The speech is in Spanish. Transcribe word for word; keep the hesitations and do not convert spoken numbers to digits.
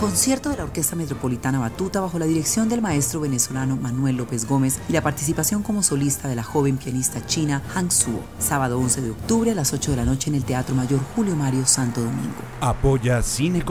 Concierto de la Orquesta Metropolitana Batuta bajo la dirección del maestro venezolano Manuel López Gómez y la participación como solista de la joven pianista china Zhang Zuo. Sábado once de octubre a las ocho de la noche en el Teatro Mayor Julio Mario Santo Domingo. Apoya Cine Colombia.